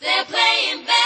They're playing back.